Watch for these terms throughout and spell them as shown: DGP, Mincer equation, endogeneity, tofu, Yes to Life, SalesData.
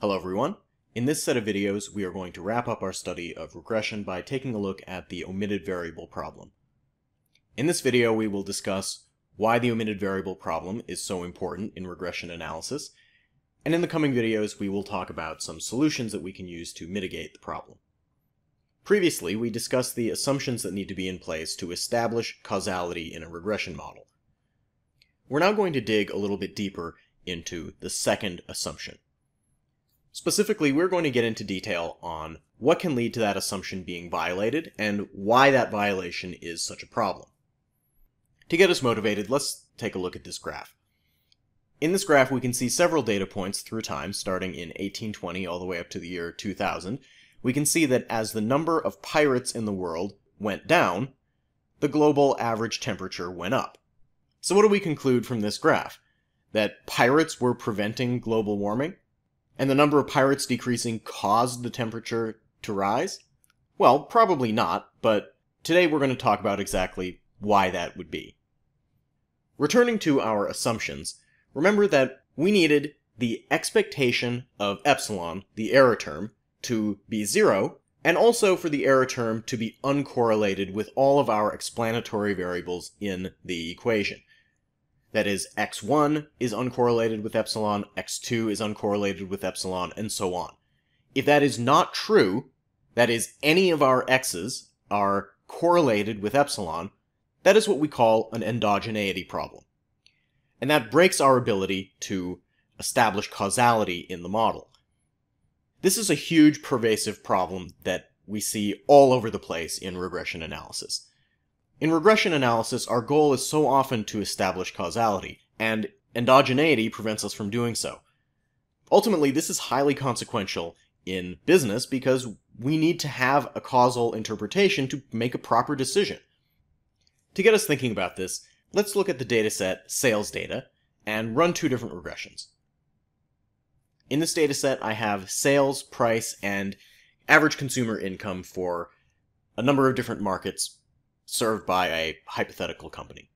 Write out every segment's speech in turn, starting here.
Hello everyone. In this set of videos, we are going to wrap up our study of regression by taking a look at the omitted variable problem. In this video, we will discuss why the omitted variable problem is so important in regression analysis, and in the coming videos, we will talk about some solutions that we can use to mitigate the problem. Previously, we discussed the assumptions that need to be in place to establish causality in a regression model. We're now going to dig a little bit deeper into the second assumption. Specifically, we're going to get into detail on what can lead to that assumption being violated and why that violation is such a problem. To get us motivated, let's take a look at this graph. In this graph, we can see several data points through time, starting in 1820 all the way up to the year 2000. We can see that as the number of pirates in the world went down, the global average temperature went up. So what do we conclude from this graph? That pirates were preventing global warming? And the number of pirates decreasing caused the temperature to rise? Well, probably not, but today we're going to talk about exactly why that would be. Returning to our assumptions, remember that we needed the expectation of epsilon, the error term, to be zero, and also for the error term to be uncorrelated with all of our explanatory variables in the equation. That is, x1 is uncorrelated with epsilon, x2 is uncorrelated with epsilon, and so on. If that is not true, that is, any of our x's are correlated with epsilon, that is what we call an endogeneity problem. And that breaks our ability to establish causality in the model. This is a huge, pervasive problem that we see all over the place in regression analysis. In regression analysis, our goal is so often to establish causality, and endogeneity prevents us from doing so. Ultimately, this is highly consequential in business because we need to have a causal interpretation to make a proper decision. To get us thinking about this, let's look at the dataset SalesData and run two different regressions. In this dataset, I have sales, price, and average consumer income for a number of different markets served by a hypothetical company.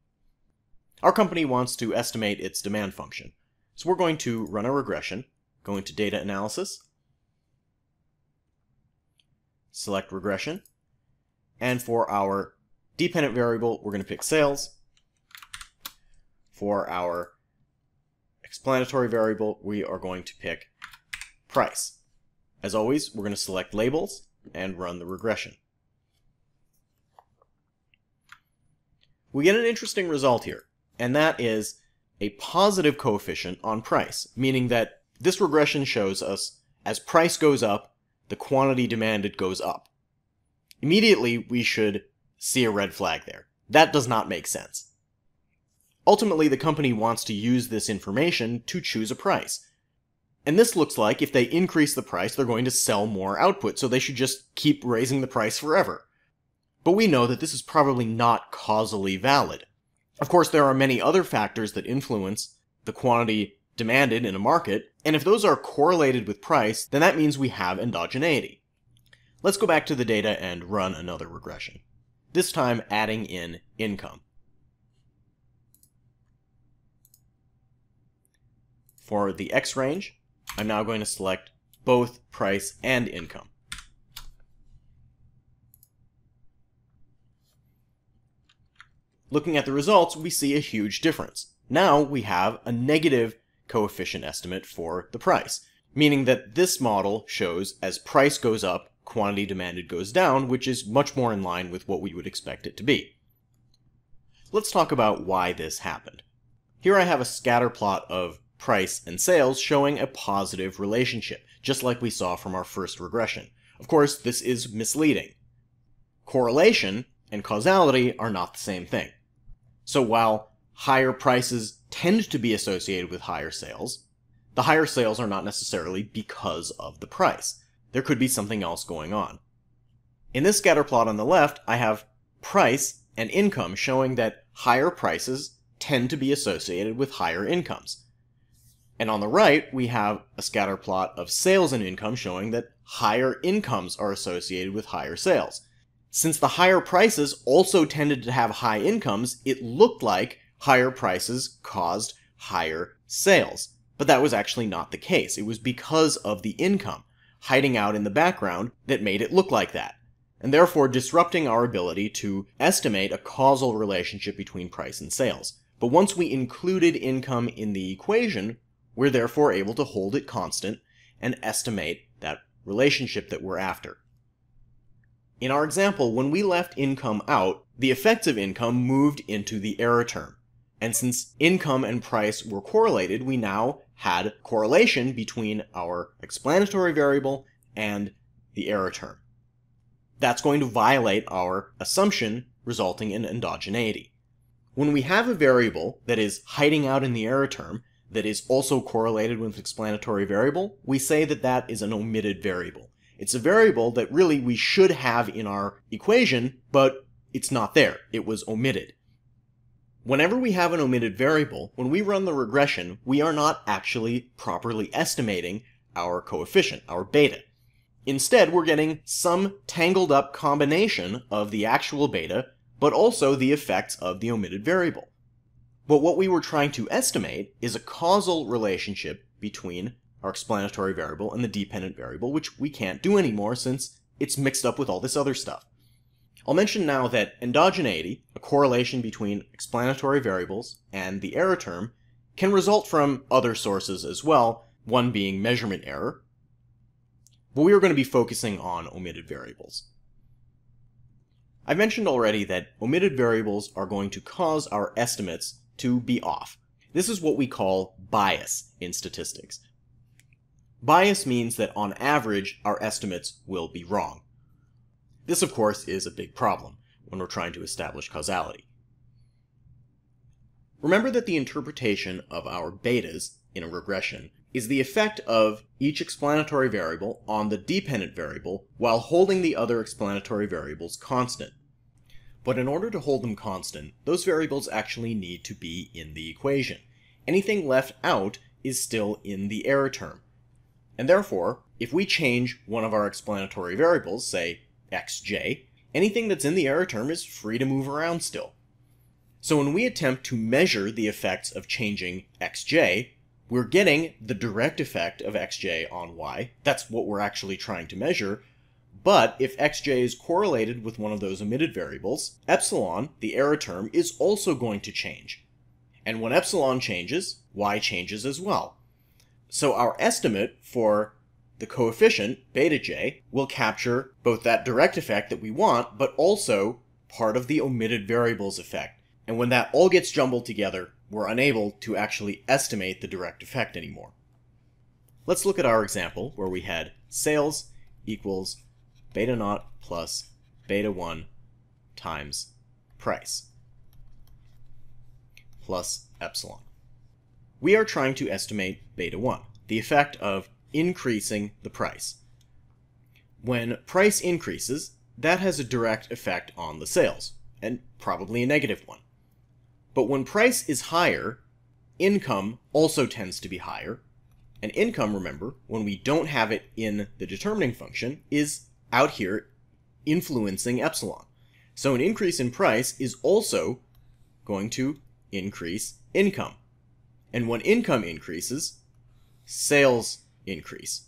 Our company wants to estimate its demand function, so we're going to run a regression, go into data analysis, select regression, and for our dependent variable, we're going to pick sales. For our explanatory variable, we are going to pick price. As always, we're going to select labels and run the regression. We get an interesting result here, and that is a positive coefficient on price, meaning that this regression shows us as price goes up, the quantity demanded goes up. Immediately, we should see a red flag there. That does not make sense. Ultimately, the company wants to use this information to choose a price. And this looks like if they increase the price, they're going to sell more output, so they should just keep raising the price forever. But we know that this is probably not causally valid. Of course, there are many other factors that influence the quantity demanded in a market, and if those are correlated with price, then that means we have endogeneity. Let's go back to the data and run another regression, this time adding in income. For the X range, I'm now going to select both price and income. Looking at the results, we see a huge difference. Now we have a negative coefficient estimate for the price, meaning that this model shows as price goes up, quantity demanded goes down, which is much more in line with what we would expect it to be. Let's talk about why this happened. Here I have a scatter plot of price and sales showing a positive relationship, just like we saw from our first regression. Of course, this is misleading. Correlation and causality are not the same thing. So while higher prices tend to be associated with higher sales, the higher sales are not necessarily because of the price. There could be something else going on. In this scatter plot on the left, I have price and income showing that higher prices tend to be associated with higher incomes. And on the right, we have a scatter plot of sales and income showing that higher incomes are associated with higher sales. Since the higher prices also tended to have high incomes, it looked like higher prices caused higher sales. But that was actually not the case. It was because of the income hiding out in the background that made it look like that, and therefore disrupting our ability to estimate a causal relationship between price and sales. But once we included income in the equation, we're therefore able to hold it constant and estimate that relationship that we're after. In our example, when we left income out, the effects of income moved into the error term. And since income and price were correlated, we now had correlation between our explanatory variable and the error term. That's going to violate our assumption, resulting in endogeneity. When we have a variable that is hiding out in the error term that is also correlated with an explanatory variable, we say that that is an omitted variable. It's a variable that really we should have in our equation, but it's not there. It was omitted. Whenever we have an omitted variable, when we run the regression, we are not actually properly estimating our coefficient, our beta. Instead, we're getting some tangled up combination of the actual beta, but also the effects of the omitted variable. But what we were trying to estimate is a causal relationship between our explanatory variable and the dependent variable, which we can't do anymore since it's mixed up with all this other stuff. I'll mention now that endogeneity, a correlation between explanatory variables and the error term, can result from other sources as well, one being measurement error. But we are going to be focusing on omitted variables. I mentioned already that omitted variables are going to cause our estimates to be off. This is what we call bias in statistics. Bias means that on average, our estimates will be wrong. This, of course, is a big problem when we're trying to establish causality. Remember that the interpretation of our betas in a regression is the effect of each explanatory variable on the dependent variable while holding the other explanatory variables constant. But in order to hold them constant, those variables actually need to be in the equation. Anything left out is still in the error term. And therefore, if we change one of our explanatory variables, say xj, anything that's in the error term is free to move around still. So when we attempt to measure the effects of changing xj, we're getting the direct effect of xj on y. That's what we're actually trying to measure. But if xj is correlated with one of those omitted variables, epsilon, the error term, is also going to change. And when epsilon changes, y changes as well. So our estimate for the coefficient, beta j, will capture both that direct effect that we want, but also part of the omitted variables effect. And when that all gets jumbled together, we're unable to actually estimate the direct effect anymore. Let's look at our example where we had sales equals beta naught plus beta 1 times price plus epsilon. We are trying to estimate beta 1, the effect of increasing the price. When price increases, that has a direct effect on the sales, and probably a negative one. But when price is higher, income also tends to be higher. And income, remember, when we don't have it in the determining function, is out here influencing epsilon. So an increase in price is also going to increase income. And when income increases, sales increase.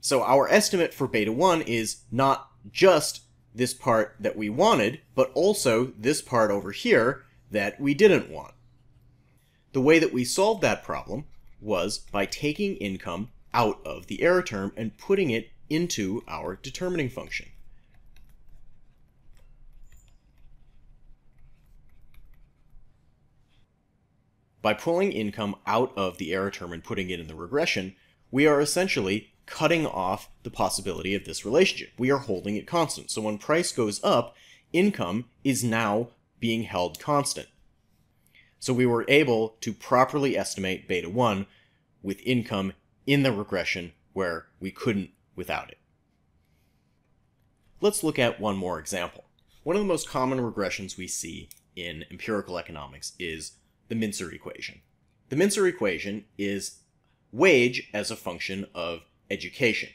So our estimate for beta 1 is not just this part that we wanted, but also this part over here that we didn't want. The way that we solved that problem was by taking income out of the error term and putting it into our determining function. By pulling income out of the error term and putting it in the regression, we are essentially cutting off the possibility of this relationship. We are holding it constant. So when price goes up, income is now being held constant. So we were able to properly estimate beta 1 with income in the regression where we couldn't without it. Let's look at one more example. One of the most common regressions we see in empirical economics is the Mincer equation. The Mincer equation is wage as a function of education.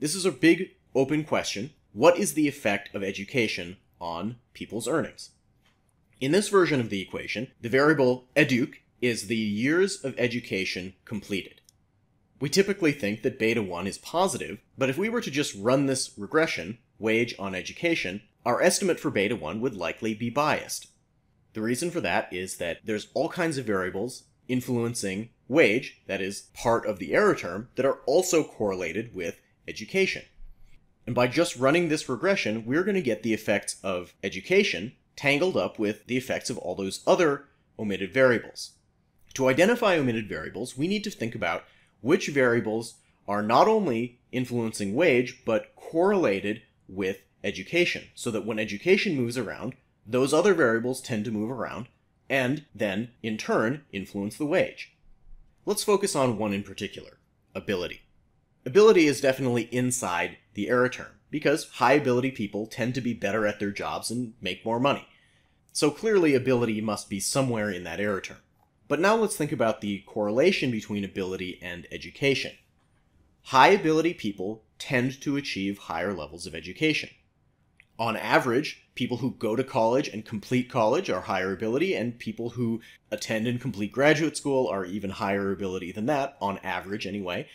This is a big open question. What is the effect of education on people's earnings? In this version of the equation, the variable educ is the years of education completed. We typically think that beta 1 is positive, but if we were to just run this regression, wage on education, our estimate for beta 1 would likely be biased. The reason for that is that there's all kinds of variables influencing wage, that is part of the error term, that are also correlated with education. And by just running this regression, we're going to get the effects of education tangled up with the effects of all those other omitted variables. To identify omitted variables, we need to think about which variables are not only influencing wage, but correlated with education, so that when education moves around, those other variables tend to move around and then, in turn, influence the wage. Let's focus on one in particular, ability. Ability is definitely inside the error term, because high ability people tend to be better at their jobs and make more money. So clearly ability must be somewhere in that error term. But now let's think about the correlation between ability and education. High ability people tend to achieve higher levels of education. On average, people who go to college and complete college are higher ability, and people who attend and complete graduate school are even higher ability than that, on average anyway.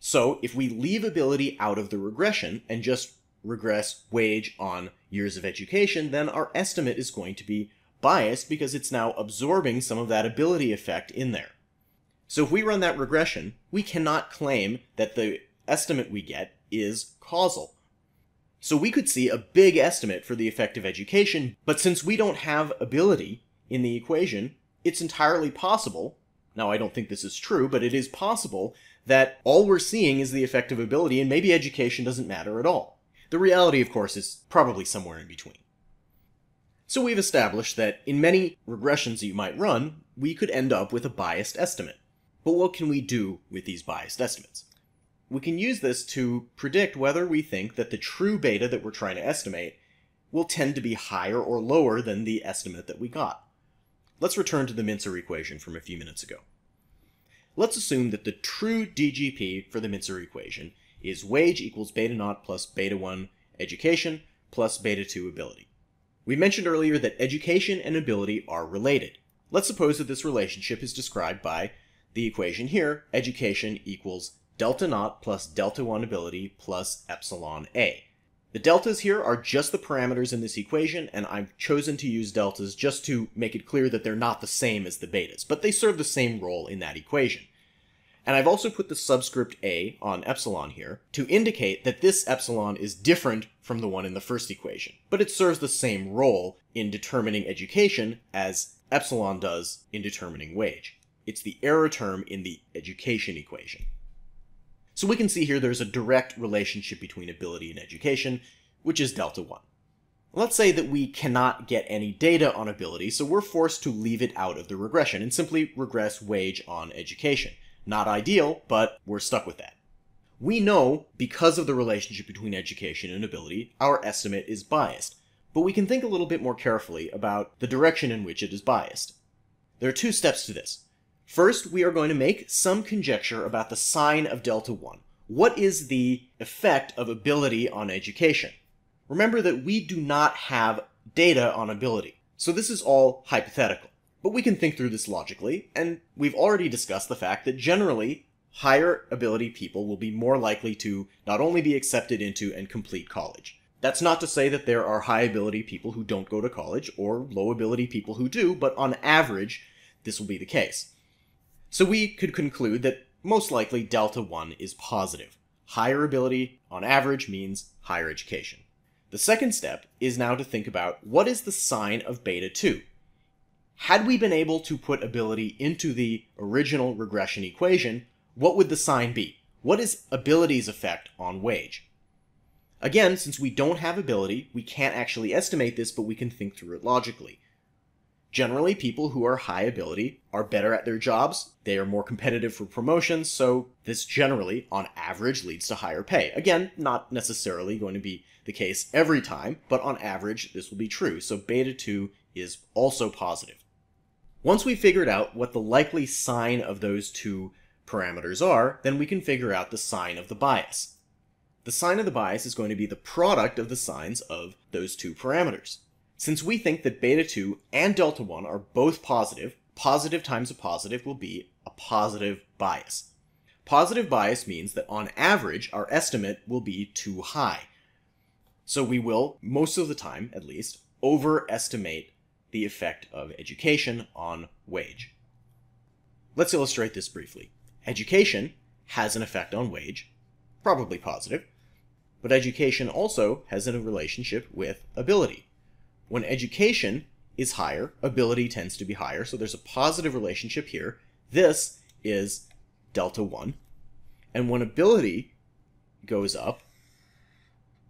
So if we leave ability out of the regression and just regress wage on years of education, then our estimate is going to be biased because it's now absorbing some of that ability effect in there. So if we run that regression, we cannot claim that the estimate we get is causal. So we could see a big estimate for the effect of education, but since we don't have ability in the equation, it's entirely possible, now I don't think this is true, but it is possible that all we're seeing is the effect of ability and maybe education doesn't matter at all. The reality, of course, is probably somewhere in between. So we've established that in many regressions that you might run, we could end up with a biased estimate. But what can we do with these biased estimates? We can use this to predict whether we think that the true beta that we're trying to estimate will tend to be higher or lower than the estimate that we got. Let's return to the Mincer equation from a few minutes ago. Let's assume that the true DGP for the Mincer equation is wage equals beta naught plus beta 1 education plus beta 2 ability. We mentioned earlier that education and ability are related. Let's suppose that this relationship is described by the equation here, education equals delta naught plus delta 1 ability plus epsilon A. The deltas here are just the parameters in this equation, and I've chosen to use deltas just to make it clear that they're not the same as the betas, but they serve the same role in that equation. And I've also put the subscript A on epsilon here to indicate that this epsilon is different from the one in the first equation, but it serves the same role in determining education as epsilon does in determining wage. It's the error term in the education equation. So we can see here there's a direct relationship between ability and education, which is delta 1. Let's say that we cannot get any data on ability, so we're forced to leave it out of the regression and simply regress wage on education. Not ideal, but we're stuck with that. We know, because of the relationship between education and ability, our estimate is biased, but we can think a little bit more carefully about the direction in which it is biased. There are two steps to this. First, we are going to make some conjecture about the sign of delta 1. What is the effect of ability on education? Remember that we do not have data on ability, so this is all hypothetical. But we can think through this logically, and we've already discussed the fact that generally higher ability people will be more likely to not only be accepted into and complete college. That's not to say that there are high ability people who don't go to college or low ability people who do, but on average this will be the case. So we could conclude that most likely delta 1 is positive. Higher ability on average means higher education. The second step is now to think about what is the sign of beta 2. Had we been able to put ability into the original regression equation, what would the sign be? What is ability's effect on wage? Again, since we don't have ability, we can't actually estimate this, but we can think through it logically. Generally, people who are high ability are better at their jobs, they are more competitive for promotions, so this generally, on average, leads to higher pay. Again, not necessarily going to be the case every time, but on average, this will be true, so beta 2 is also positive. Once we've figured out what the likely sign of those two parameters are, then we can figure out the sign of the bias. The sign of the bias is going to be the product of the signs of those two parameters. Since we think that beta 2 and delta 1 are both positive, positive times a positive will be a positive bias. Positive bias means that on average, our estimate will be too high. So we will, most of the time at least, overestimate the effect of education on wage. Let's illustrate this briefly. Education has an effect on wage, probably positive, but education also has a relationship with ability. When education is higher, ability tends to be higher, so there's a positive relationship here. This is delta 1. And when ability goes up,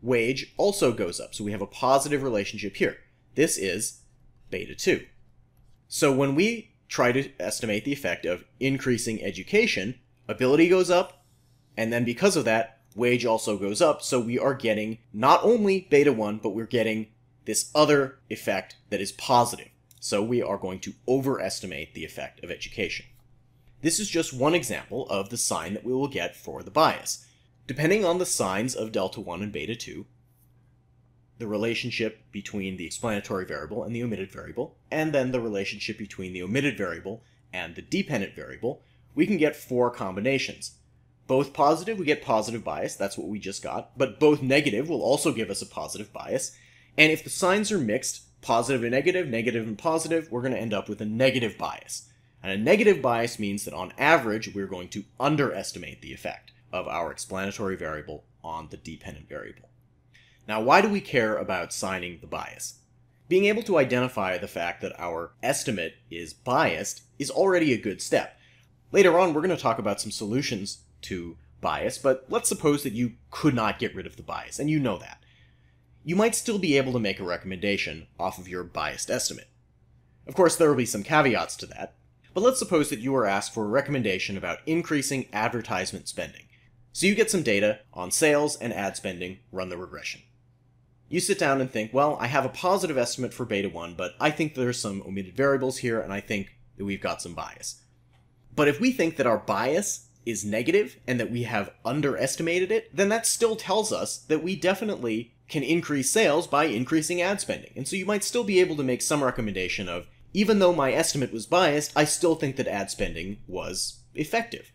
wage also goes up. So we have a positive relationship here. This is beta 2. So when we try to estimate the effect of increasing education, ability goes up, and then because of that, wage also goes up. So we are getting not only beta 1, but we're getting this other effect that is positive. So we are going to overestimate the effect of education. This is just one example of the sign that we will get for the bias. Depending on the signs of delta 1 and beta 2, the relationship between the explanatory variable and the omitted variable, and then the relationship between the omitted variable and the dependent variable, we can get four combinations. Both positive, we get positive bias, that's what we just got, but both negative will also give us a positive bias. And if the signs are mixed, positive and negative, negative and positive, we're going to end up with a negative bias. And a negative bias means that on average, we're going to underestimate the effect of our explanatory variable on the dependent variable. Now, why do we care about signing the bias? Being able to identify the fact that our estimate is biased is already a good step. Later on, we're going to talk about some solutions to bias, but let's suppose that you could not get rid of the bias, and you know that. You might still be able to make a recommendation off of your biased estimate. Of course, there will be some caveats to that, but let's suppose that you are asked for a recommendation about increasing advertisement spending. So you get some data on sales and ad spending, run the regression. You sit down and think, well, I have a positive estimate for beta 1, but I think there's some omitted variables here, and I think that we've got some bias. But if we think that our bias is negative and that we have underestimated it, then that still tells us that we definitely can increase sales by increasing ad spending. And so you might still be able to make some recommendation of, even though my estimate was biased, I still think that ad spending was effective.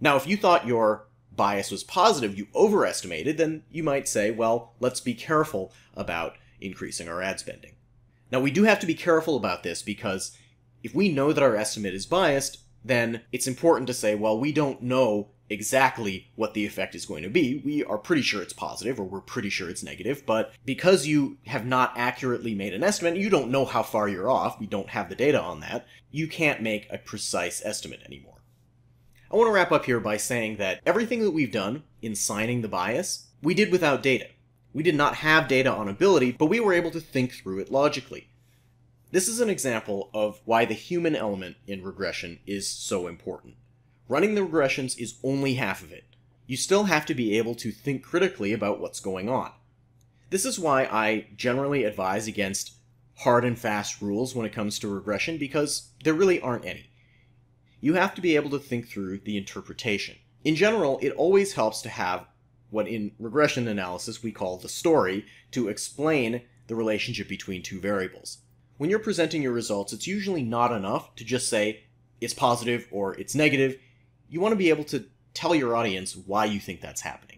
Now, if you thought your bias was positive, you overestimated, then you might say, well, let's be careful about increasing our ad spending. Now, we do have to be careful about this because if we know that our estimate is biased, then it's important to say, well, we don't know exactly what the effect is going to be. We are pretty sure it's positive, or we're pretty sure it's negative, but because you have not accurately made an estimate, you don't know how far you're off, we don't have the data on that, you can't make a precise estimate anymore. I want to wrap up here by saying that everything that we've done in signing the bias, we did without data. We did not have data on ability, but we were able to think through it logically. This is an example of why the human element in regression is so important. Running the regressions is only half of it. You still have to be able to think critically about what's going on. This is why I generally advise against hard and fast rules when it comes to regression, because there really aren't any. You have to be able to think through the interpretation. In general, it always helps to have what in regression analysis we call the story to explain the relationship between two variables. When you're presenting your results, it's usually not enough to just say it's positive or it's negative. You want to be able to tell your audience why you think that's happening.